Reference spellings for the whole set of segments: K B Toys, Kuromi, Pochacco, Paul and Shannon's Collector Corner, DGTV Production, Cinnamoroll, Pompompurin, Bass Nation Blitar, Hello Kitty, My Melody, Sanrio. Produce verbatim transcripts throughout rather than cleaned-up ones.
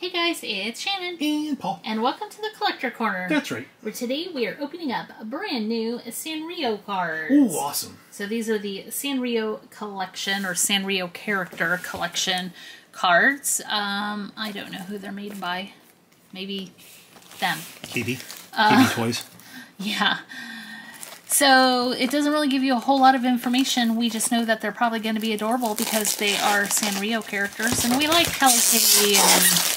Hey guys, it's Shannon and Paul, and welcome to the Collector Corner. That's right. Where today we are opening up a brand new Sanrio cards. Ooh, awesome! So these are the Sanrio collection or Sanrio character collection cards. Um, I don't know who they're made by. Maybe them. K B. Uh, K B Toys. Yeah. So it doesn't really give you a whole lot of information. We just know that they're probably going to be adorable because they are Sanrio characters, and we like Hello Kitty and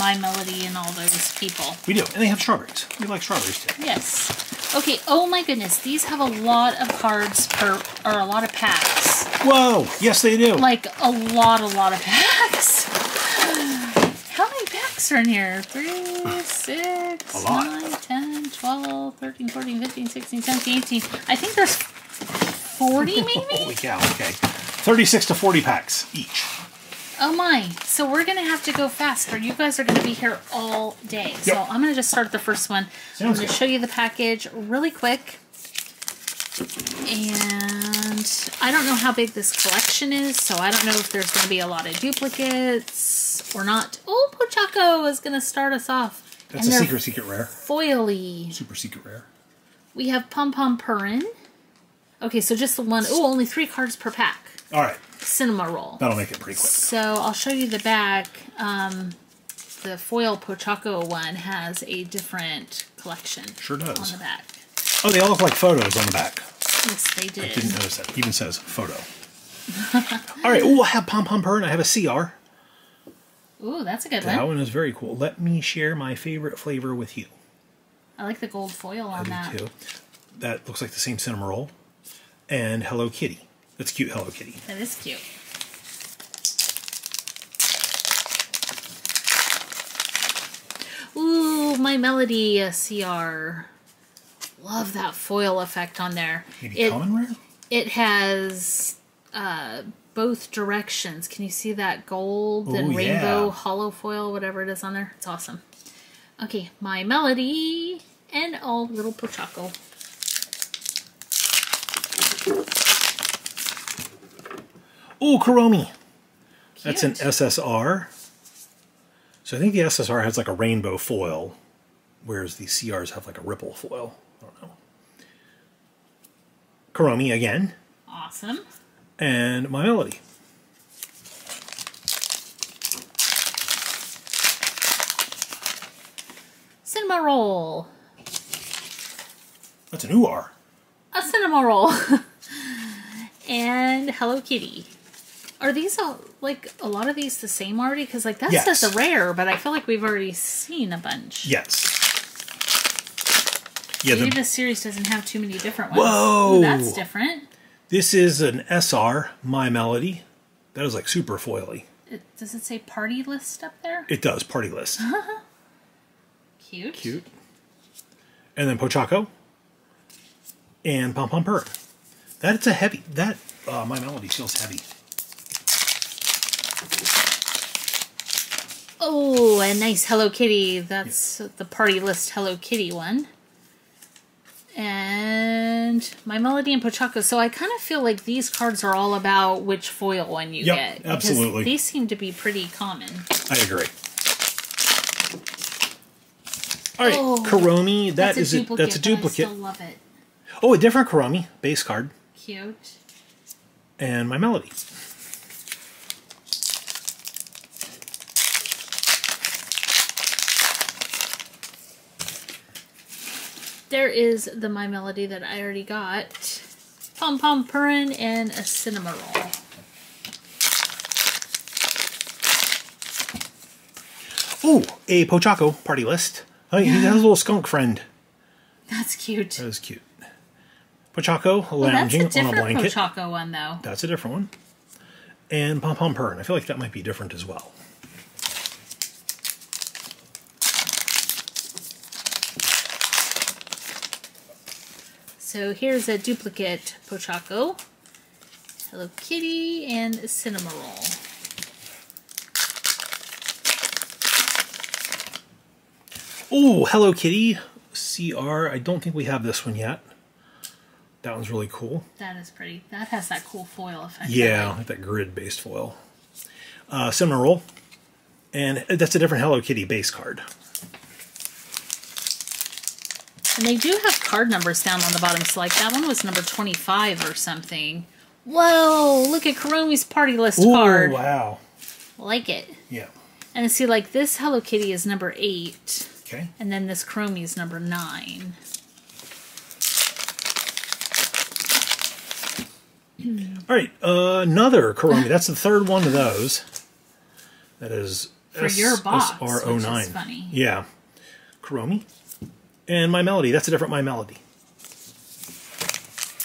My Melody and all those people. We do, and they have strawberries. We like strawberries too. Yes. Okay. Oh my goodness, these have a lot of cards per, or a lot of packs. Whoa! Yes, they do. Like a lot, a lot of packs. How many packs are in here? Three, six, nine, ten, twelve, thirteen, fourteen, fifteen, sixteen, seventeen, eighteen. I think there's forty, maybe. Holy cow! Okay, thirty-six to forty packs each. Oh my, so we're going to have to go faster. You guys are going to be here all day. Yep. So I'm going to just start the first one. Sounds I'm going to show you the package really quick. And I don't know how big this collection is, so I don't know if there's going to be a lot of duplicates or not. Oh, Pochacco is going to start us off. That's and a secret, secret rare. Foily. Super secret rare. We have Pompompurin. Okay, so just the one. Oh, only three cards per pack. All right. Cinnamoroll. That'll make it pretty quick. So I'll show you the back. Um, the foil Pochacco one has a different collection. Sure does. On the back. Oh, they all look like photos on the back. Yes, they did. I didn't notice that. It even says photo. All right. Oh, I have Pompompurin. I have a C R. Ooh, that's a good that one. That one is very cool. Let me share my favorite flavor with you. I like the gold foil on I do that. Too. That looks like the same Cinnamoroll. And Hello Kitty. That's cute, Hello Kitty. That is cute. Ooh, My Melody C R. Love that foil effect on there. Maybe it, common rare? It has uh, both directions. Can you see that gold Ooh, and rainbow, yeah. hollow foil, whatever it is on there? It's awesome. Okay, My Melody and all little Pochacco. Oh, Kuromi. Cute. That's an S S R. So I think the S S R has like a rainbow foil, whereas the C Rs have like a ripple foil. I don't know. Kuromi again. Awesome. And My Melody. Cinnamoroll. That's an U R. A Cinnamoroll. And Hello Kitty. Are these all, like, a lot of these the same already? Because, like, that yes. says a rare, but I feel like we've already seen a bunch. Yes. Yeah, Maybe the... this series doesn't have too many different ones. Whoa! Ooh, that's different. This is an S R, My Melody. That is, like, super foily. It, does it say party list up there? It does, party list. Cute. Cute. And then Pochacco. And Pompompurin. That's a heavy, that, uh, My Melody feels heavy. Oh, a nice Hello Kitty. That's yeah. the party list Hello Kitty one. And My Melody and Pochacco. So I kind of feel like these cards are all about which foil one you yep, get. Yep, absolutely. These seem to be pretty common. I agree. All right, oh, Kuromi. That that's is a duplicate. That's a duplicate. I still love it. Oh, a different Kuromi base card. Cute. And My Melody. There is the My Melody that I already got. Pompompurin and a Cinnamoroll. Oh, a Pochacco party list. Oh, he has a little skunk friend. That's cute. That is cute. Pochacco lounging oh, on a blanket. That's a different Pochacco one, though. That's a different one. And Pompompurin. I feel like that might be different as well. So here's a duplicate Pochacco, Hello Kitty, and Cinnamoroll. Oh, Hello Kitty C R. I don't think we have this one yet. That one's really cool. That is pretty. That has that cool foil effect. Yeah, like that grid-based foil. Uh, Cinnamoroll And that's a different Hello Kitty base card. And they do have card numbers down on the bottom, so like that one was number twenty-five or something. Whoa, look at Kuromi's party list Ooh, card. Wow. Like it. Yeah. And see, like this Hello Kitty is number eight. Okay. And then this Kuromi is number nine. All right, uh, another Kuromi. That's the third one of those. That is for your box, S R oh nine. Which is funny. Yeah. Kuromi. And My Melody. That's a different My Melody.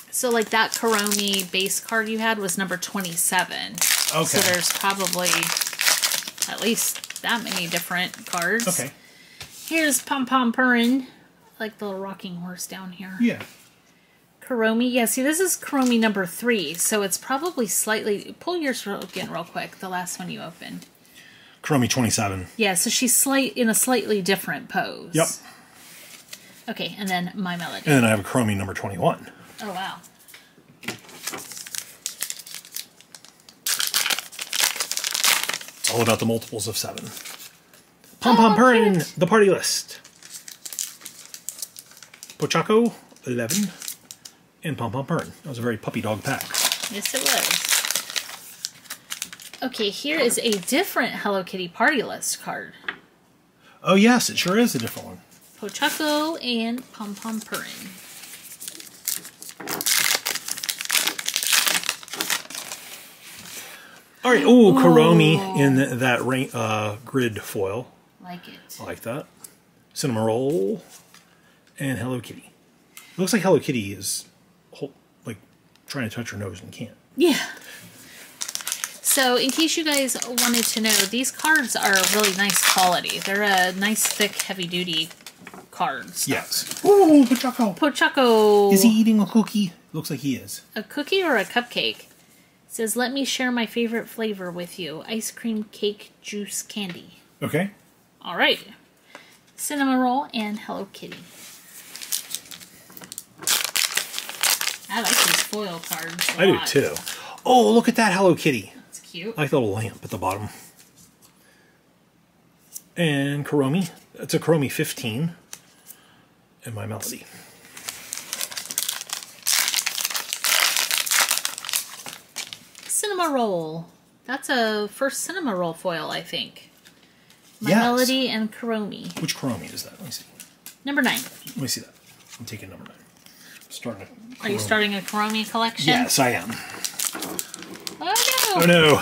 So, like, that Kuromi base card you had was number twenty-seven. Okay. So there's probably at least that many different cards. Okay. Here's Pompompurin. Like the little rocking horse down here. Yeah. Kuromi. Yeah, see, this is Kuromi number three. So it's probably slightly... Pull yours again real quick. The last one you opened. Kuromi twenty-seven. Yeah, so she's slight in a slightly different pose. Yep. Okay, and then My Melody. And then I have a Kuromi number twenty-one. Oh, wow. It's all about the multiples of seven. Pompompurin, oh, the party list. Pochacco, eleven. And Pompompurin. That was a very puppy dog pack. Yes, it was. Okay, here is a different Hello Kitty party list card. Oh, yes, it sure is a different one. Pochacco and Pompompurin. All right, ooh, ooh. Kuromi in that rain, uh, grid foil. Like it. I like that. Cinnamoroll and Hello Kitty. It looks like Hello Kitty is whole, like trying to touch her nose and can't. Yeah. So, in case you guys wanted to know, these cards are really nice quality. They're a nice, thick, heavy-duty cards. Yes. Ooh, Pochacco. Pochacco. Is he eating a cookie? Looks like he is. A cookie or a cupcake? It says, let me share my favorite flavor with you. Ice cream, cake, juice, candy. Okay. All right. Cinnamoroll and Hello Kitty. I like these foil cards a I lot. do, too. Oh, look at that Hello Kitty. Cute. I like the little lamp at the bottom. And Kuromi. It's a Kuromi fifteen. And My Melody. Cinnamoroll. That's a first Cinnamoroll foil, I think. My yes. Melody and Kuromi. Which Kuromi is that? Let me see. Number nine. Let me see that. I'm taking number nine. I'm starting a Kuromi. Are you starting a Kuromi collection? Yes, I am. Oh no!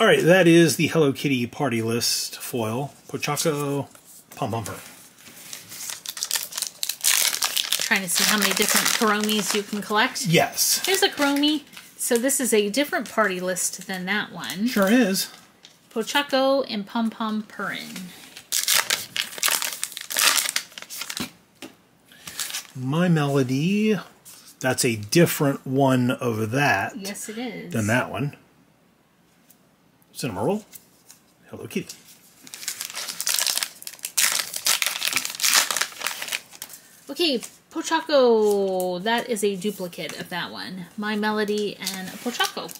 All right, that is the Hello Kitty party list foil. Pochacco, Pompompurin. Trying to see how many different Kuromis you can collect. Yes. Here's a Kuromi. So this is a different party list than that one. Sure is. Pochacco and Pompompurin. My Melody. That's a different one of that. Yes, it is. Than that one. Cinnamoroll. Hello Kitty. Okay, Pochacco. That is a duplicate of that one. My Melody and Pochacco.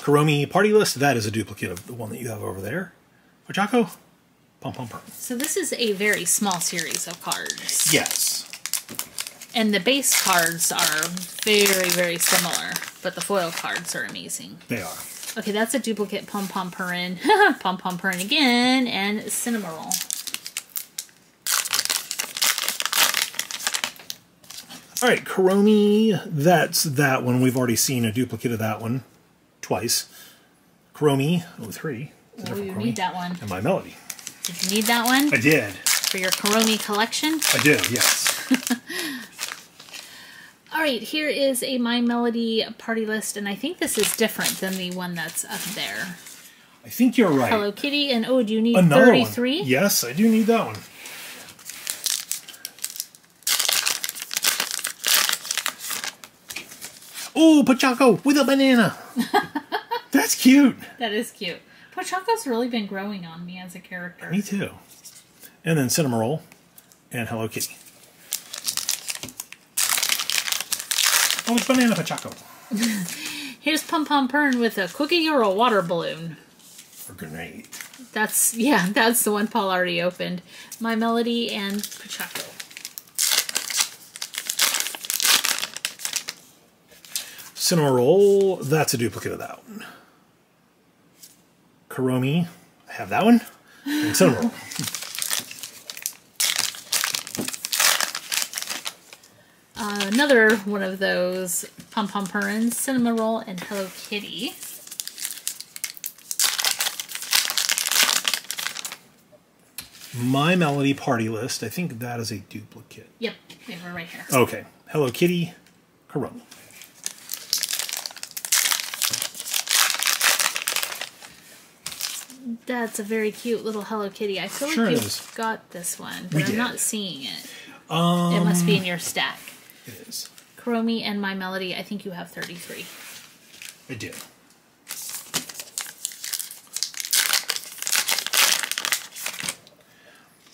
Kuromi party list. That is a duplicate of the one that you have over there. Pochacco. Pompompurin. So this is a very small series of cards. Yes. And the base cards are very, very similar, but the foil cards are amazing. They are. Okay, that's a duplicate Pompompurin. Pompompurin again, and Cinnamoroll. All right, Kuromi, that's that one. We've already seen a duplicate of that one twice. Kuromi, oh, three. Oh, you need that one. And My Melody. Did you need that one? I did. For your Kuromi collection? I did, yes. All right, here is a My Melody party list, and I think this is different than the one that's up there. I think you're right. Hello Kitty, and oh, do you need Another thirty-three? One. Yes, I do need that one. Oh, Pochacco with a banana. That's cute. That is cute. Pochacco's really been growing on me as a character. Me too. And then Cinnamoroll and Hello Kitty. Oh, it's banana Pochacco. Here's Pompompurin with a cookie or a water balloon. Or grenade. That's, yeah, that's the one Paul already opened. My Melody and Pochacco. Cinnamoroll, that's a duplicate of that one. Kuromi, I have that one. And Cinnamoroll. Uh, another one of those Pompompurin, Cinnamoroll, and Hello Kitty. My Melody Party List. I think that is a duplicate. Yep, they were right here. Okay. Hello Kitty, Kuromi. That's a very cute little Hello Kitty. I feel sure like you is. got this one, but we I'm did. not seeing it. Um, it must be in your stack. It is. Kuromi and My Melody, I think you have thirty-three. I do.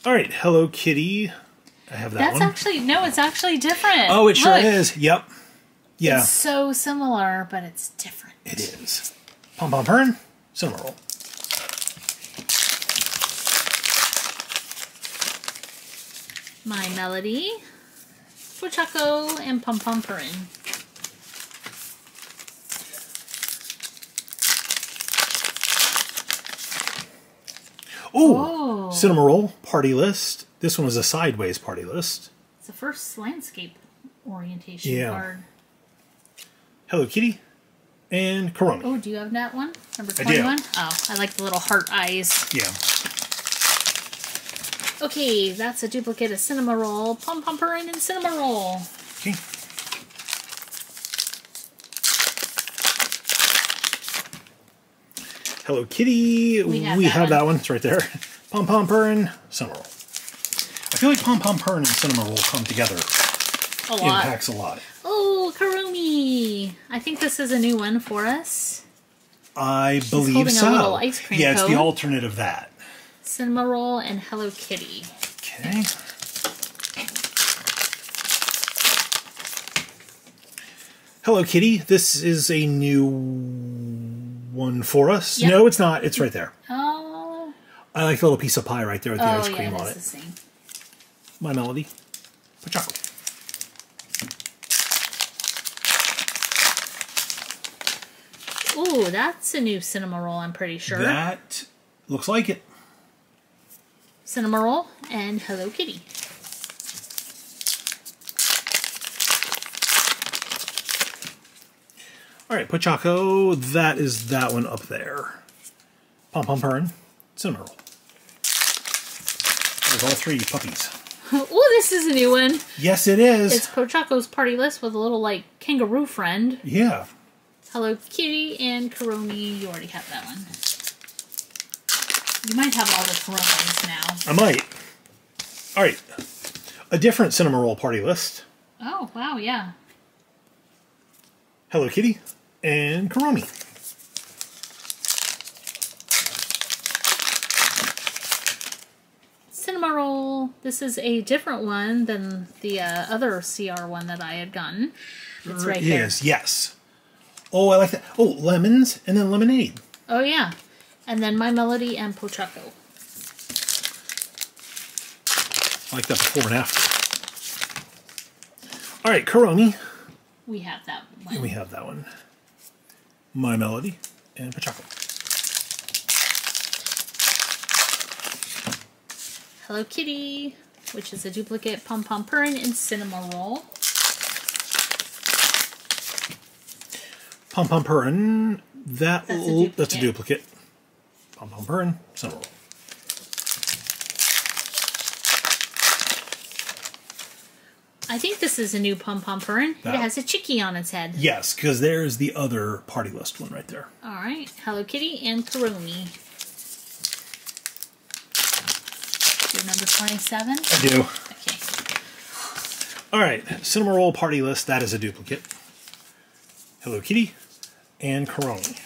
Alright, Hello Kitty. I have that That's one. That's actually, no, it's actually different. Oh, it sure Look. is. Yep. Yeah. It's so similar, but it's different. It is. Pompompurin, Cinnamoroll. My Melody. Pochacco and Pompompurin. Ooh, Cinnamoroll Party List. This one was a sideways party list. It's the first landscape orientation yeah. card. Hello Kitty and Kuromi. Oh, do you have that one? Number twenty-one? I do. Oh, I like the little heart eyes. Yeah. Okay, that's a duplicate of Cinnamoroll, Pompompurin, and Cinnamoroll. Okay. Hello Kitty. We have, we that, have one. that one. It's right there. Pompompurin, Cinnamoroll. I feel like Pompompurin and Cinnamoroll come together. A lot. Impacts a lot. Oh, Kuromi. I think this is a new one for us. I She's believe holding so. A little ice cream yeah, it's cone. the alternate of that. Cinnamoroll and Hello Kitty. Okay. Hello Kitty. This is a new one for us. Yep. No, it's not. It's right there. Oh. I like the little piece of pie right there with the oh, ice cream yeah, on it. The same. My Melody. Pochacco. Ooh, that's a new Cinnamoroll, I'm pretty sure. That looks like it. Cinnamoroll and Hello Kitty. All right, Pochacco, that is that one up there. Pompompurin, Cinnamoroll. There's all three puppies. Oh, this is a new one. Yes, it is. It's Pochacco's party list with a little, like, kangaroo friend. Yeah. Hello Kitty and Kuromi. You already have that one. You might have all the Kuromis now. I might. All right. A different Cinnamoroll party list. Oh, wow, yeah. Hello Kitty and Kuromi. Cinnamoroll. This is a different one than the uh, other C R one that I had gotten. It's right here. Yes, yes. Oh, I like that. Oh, lemons and then lemonade. Oh, yeah. And then My Melody and Pochacco. I like that before and after. All right, Kuromi. We have that one. And we have that one. My Melody and Pochacco. Hello Kitty, which is a duplicate, Pompompurin and Cinnamoroll. Pompompurin, that that's a duplicate. That's a duplicate. Pompompurin, Cinnamoroll. I think this is a new Pompompurin. It has a chickie on its head. Yes, because there's the other party list one right there. All right. Hello Kitty and Kuromi. Your number twenty-seven? I do. Okay. All right. Cinnamoroll party list. That is a duplicate. Hello Kitty and Kuromi.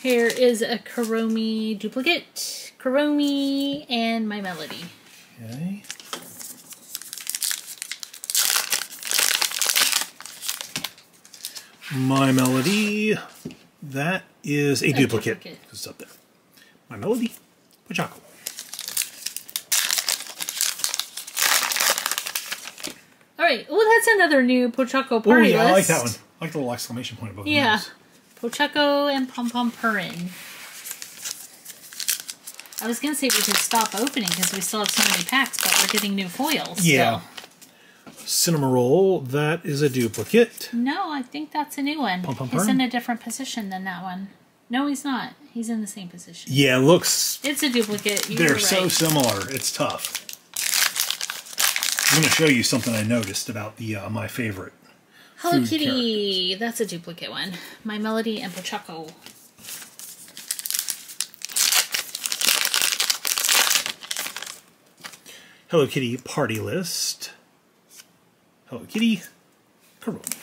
Here is a Kuromi duplicate. Kuromi and My Melody. Okay. My Melody. That is a, a duplicate. duplicate. It's up there. My Melody. Pochacco. Alright, well, that's another new Pochacco party. Oh, yeah, list. I like that one. I like the little exclamation point above the Yeah. Those. Pochacco and Pompompurin. I was going to say we could stop opening because we still have so many packs, but we're getting new foils. Yeah. So. Cinnamoroll, that is a duplicate. No, I think that's a new one. Pompompurin? He's in a different position than that one. No, he's not. He's in the same position. Yeah, it looks... It's a duplicate. You they're right. so similar. It's tough. I'm going to show you something I noticed about the uh, my favorite. Hello Kitty, characters. That's a duplicate one. My Melody and Pochacco. Hello Kitty party list. Hello Kitty, Kuromi.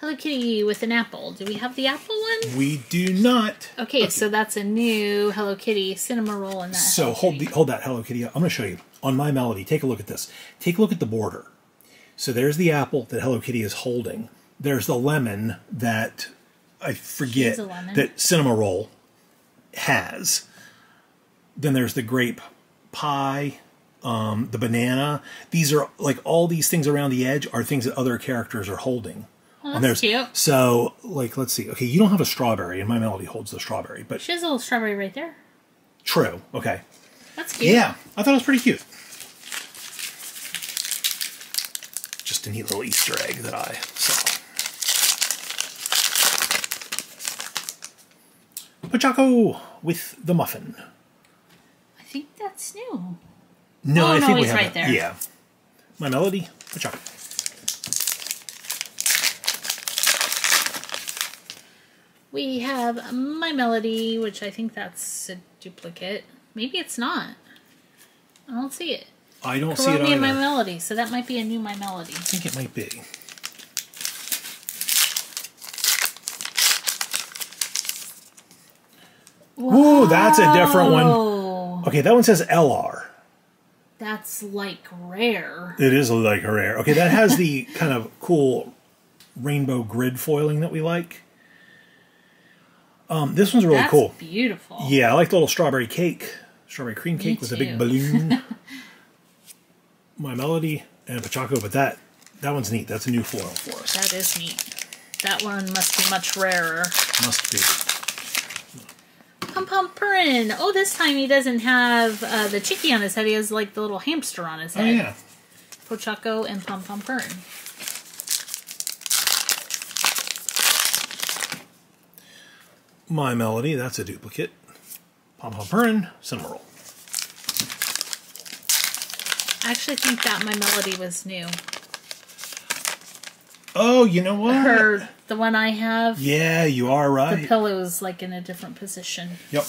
Hello Kitty with an apple. Do we have the apple one? We do not. Okay, okay. So that's a new Hello Kitty Cinnamoroll in that. So hold the, hold that Hello Kitty. I'm going to show you on My Melody. Take a look at this. Take a look at the border. So there's the apple that Hello Kitty is holding. There's the lemon that I forget that Cinnamoroll has. Then there's the grape pie. Um, the banana. These are like all these things around the edge are things that other characters are holding. Oh, that's cute. So, like, let's see. Okay, you don't have a strawberry, and My Melody holds the strawberry. But she has a little strawberry right there. True. Okay. That's cute. Yeah, I thought it was pretty cute. Just a neat little Easter egg that I saw. Pochacco with the muffin. I think that's new. No, oh, I no, think we have right there. Yeah. My Melody, Pochacco. We have My Melody, which I think that's a duplicate. Maybe it's not. I don't see it. I don't Kuromi see it either. And My Melody, so that might be a new My Melody. I think it might be. Whoa, Whoa that's a different one. Okay, that one says L R. That's like rare. It is like rare. Okay, that has the kind of cool rainbow grid foiling that we like. Um, this one's really That's cool. Beautiful. Yeah, I like the little strawberry cake, strawberry cream cake Me with too. a big balloon. My Melody and Pochacco, but that that one's neat. That's a new foil for us. That is neat. That one must be much rarer. Must be. Pompompurin. Oh, this time he doesn't have uh, the chickie on his head. He has like the little hamster on his head. Oh yeah. Pochacco and Pompompurin. My Melody, that's a duplicate. Pompompurin, Cinnamoroll. I actually think that My Melody was new. Oh, you know what? Her, the one I have. Yeah, you are right. The pillow's like in a different position. Yep.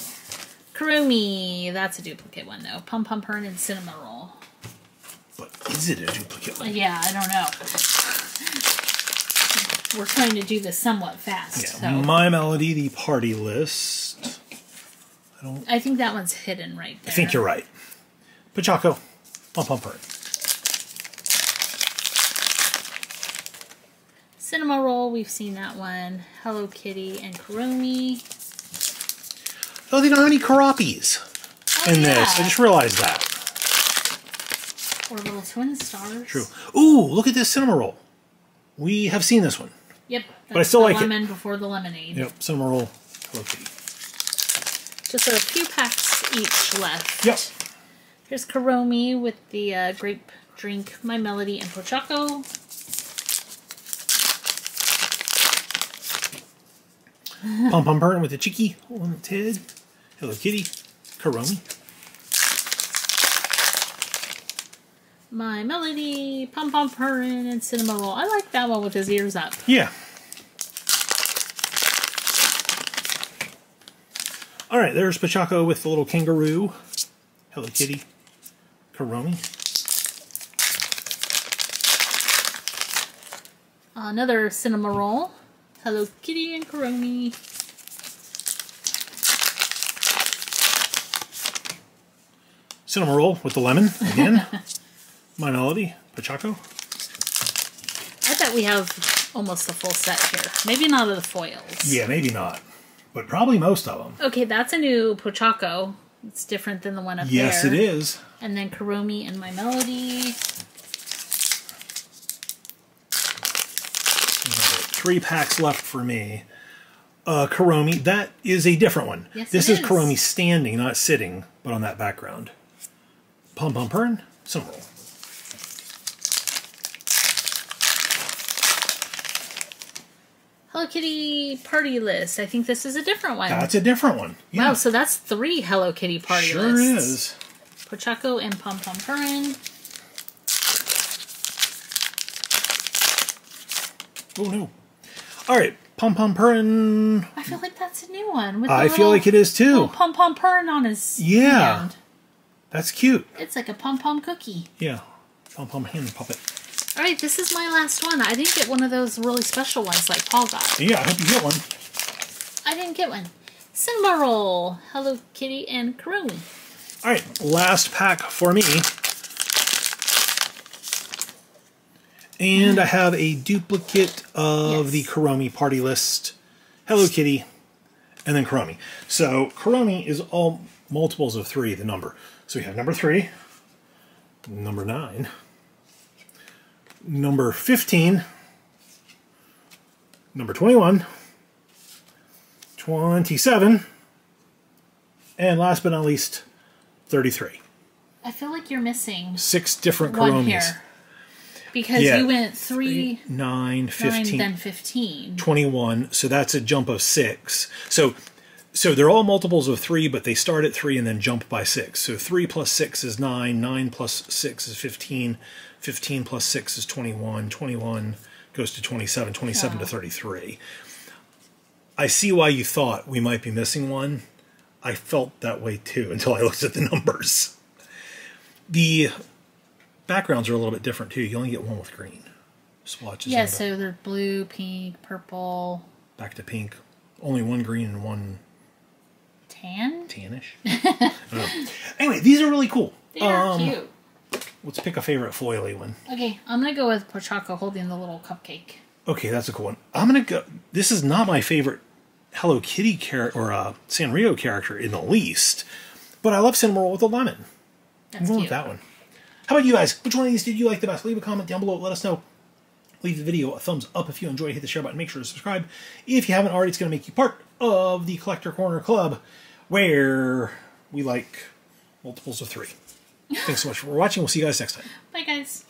Kuromi, that's a duplicate one though. Pompompurin and Cinnamoroll. But is it a duplicate one? Yeah, I don't know. We're trying to do this somewhat fast. Yeah. So. My Melody, the party list. I don't. I think that one's hidden right there. I think you're right. Pochacco, Pompompurin. Cinnamoroll, we've seen that one. Hello Kitty and Kuromi. Oh, they don't have any Kuroppies oh, in yeah. this. I just realized that. Or little twin stars. True. Ooh, look at this Cinnamoroll. We have seen this one. Yep. That's but I still the like lemon it. before the lemonade. Yep. Cinnamoroll. Hello Kitty. Just a few packs each left. Yep. Here's Kuromi with the uh, grape drink, My Melody, and Pochacco. Pompompurin with the cheeky on its head. Hello Kitty. Kuromi. My Melody, Pompompurin, and Cinnamoroll. I like that one with his ears up. Yeah. All right, there's Pochacco with the little kangaroo. Hello Kitty, Kuromi. Another Cinnamoroll. Hello Kitty and Kuromi. Cinnamoroll with the lemon again. My Melody, Pochacco? I bet we have almost the full set here. Maybe not of the foils. Yeah, maybe not. But probably most of them. Okay, that's a new Pochacco. It's different than the one up yes, there. Yes, it is. And then Kuromi and My Melody. Three packs left for me. Uh, Kuromi, that is a different one. Yes, this is. is Kuromi standing, not sitting, but on that background. Pompompurin, Cinnamoroll. Hello Kitty party list. I think this is a different one. That's a different one. Yeah. Wow, so that's three Hello Kitty party sure lists. Sure is. Pochacco and Pompompurin. Oh no. Alright, Pompompurin. I feel like that's a new one. With I little, feel like it is too. Pompompurin on his yeah. hand. That's cute. It's like a pom-pom cookie. Yeah. Pom-pom hand puppet. All right, this is my last one. I didn't get one of those really special ones like Paul got. Yeah, I hope you get one. I didn't get one. Cinnamoroll, Hello Kitty, and Kuromi. All right, last pack for me. And mm. I have a duplicate of yes. the Kuromi party list. Hello Kitty, and then Kuromi. So Kuromi is all multiples of three, the number. So we have number three, number nine. Number fifteen, number twenty-one, twenty-seven, and last but not least, thirty-three. I feel like you're missing six different Kuromis. Because yeah. you went three, nine, fifteen, nine, then fifteen, twenty-one. So that's a jump of six. So, so they're all multiples of three, but they start at three and then jump by six. So three plus six is nine. Nine plus six is fifteen. fifteen plus six is twenty-one. twenty-one goes to twenty-seven. twenty-seven yeah. to thirty-three. I see why you thought we might be missing one. I felt that way too until I looked at the numbers. The backgrounds are a little bit different too. You only get one with green swatches. Yeah, so they're blue, pink, purple. Back to pink. Only one green and one tan? Tannish. I don't know. Anyway, these are really cool. They are um, cute. Let's pick a favorite foily one. Okay, I'm going to go with Pochacco holding the little cupcake. Okay, that's a cool one. I'm going to go... This is not my favorite Hello Kitty character or uh, Sanrio character in the least, but I love Cinnamoroll with a lemon. That's I'm going cute. with that one. How about you guys? Which one of these did you like the best? Leave a comment down below. Let us know. Leave the video a thumbs up if you enjoyed. Hit the share button. Make sure to subscribe. If you haven't already, it's going to make you part of the Collector Corner Club, where we like multiples of three. Thanks so much for watching. We'll see you guys next time. Bye, guys.